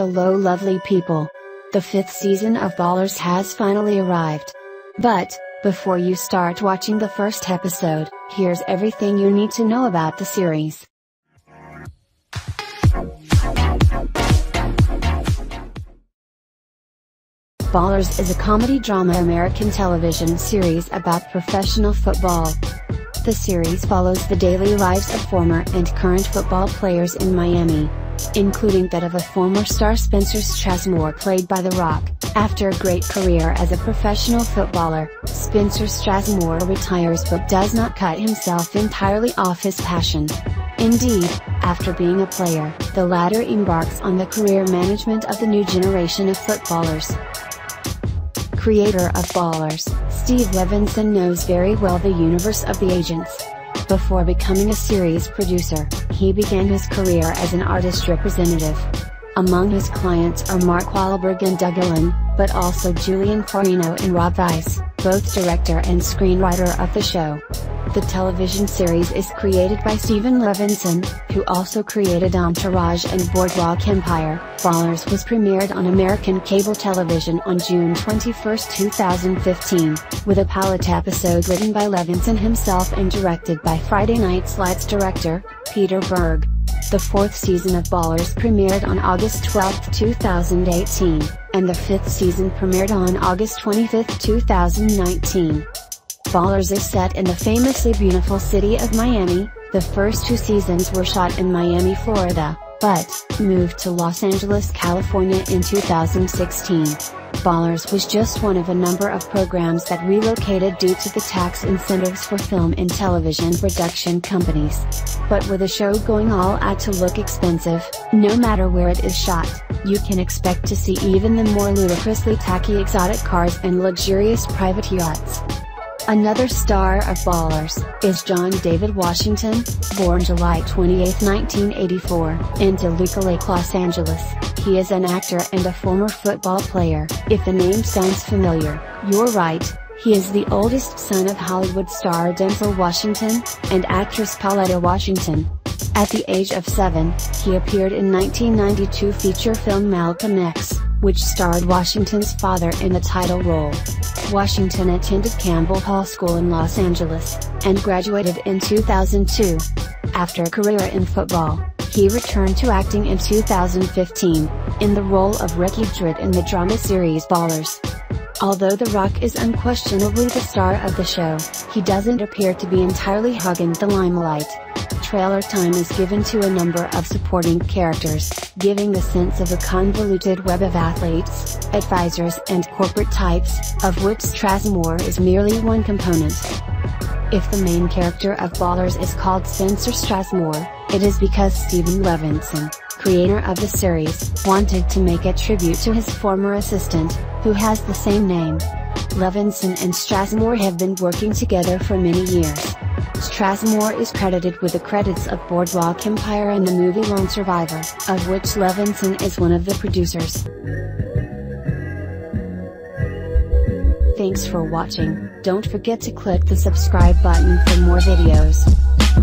Hello lovely people. The fifth season of Ballers has finally arrived. But, before you start watching the first episode, here's everything you need to know about the series. Ballers is a comedy drama American television series about professional football. The series follows the daily lives of former and current football players in Miami, including that of a former star Spencer Strasmore played by The Rock. After a great career as a professional footballer, Spencer Strasmore retires but does not cut himself entirely off his passion. Indeed, after being a player, the latter embarks on the career management of the new generation of footballers. Creator of Ballers, Steve Levinson knows very well the universe of the agents. Before becoming a series producer, he began his career as an artist representative. Among his clients are Mark Wahlberg and Doug Ellin, but also Julian Farino and Rob Weiss, both director and screenwriter of the show. The television series is created by Steven Levinson, who also created Entourage and Boardwalk Empire. Ballers was premiered on American cable television on June 21, 2015, with a pilot episode written by Levinson himself and directed by Friday Night Lights director, Peter Berg. The fourth season of Ballers premiered on August 12, 2018, and the fifth season premiered on August 25, 2019. Ballers is set in the famously beautiful city of Miami. The first two seasons were shot in Miami, Florida, but moved to Los Angeles, California in 2016. Ballers was just one of a number of programs that relocated due to the tax incentives for film and television production companies. But with a show going all out to look expensive, no matter where it is shot, you can expect to see even the more ludicrously tacky exotic cars and luxurious private yachts. Another star of Ballers is John David Washington, born July 28, 1984, in Toluca Lake, Los Angeles. He is an actor and a former football player. If the name sounds familiar, you're right, he is the oldest son of Hollywood star Denzel Washington, and actress Pauletta Washington. At the age of 7, he appeared in 1992 feature film Malcolm X, which starred Washington's father in the title role. Washington attended Campbell Hall School in Los Angeles, and graduated in 2002. After a career in football, he returned to acting in 2015, in the role of Ricky Dredd in the drama series Ballers. Although The Rock is unquestionably the star of the show, he doesn't appear to be entirely hogging the limelight. Trailer time is given to a number of supporting characters, giving the sense of a convoluted web of athletes, advisors and corporate types, of which Strasmore is merely one component. If the main character of Ballers is called Spencer Strasmore, it is because Steven Levinson, creator of the series, wanted to make a tribute to his former assistant, who has the same name. Levinson and Strasmore have been working together for many years. Strasmore is credited with the credits of Boardwalk Empire and the movie Lone Survivor, of which Levinson is one of the producers. Thanks for watching. Don't forget to click the subscribe button for more videos.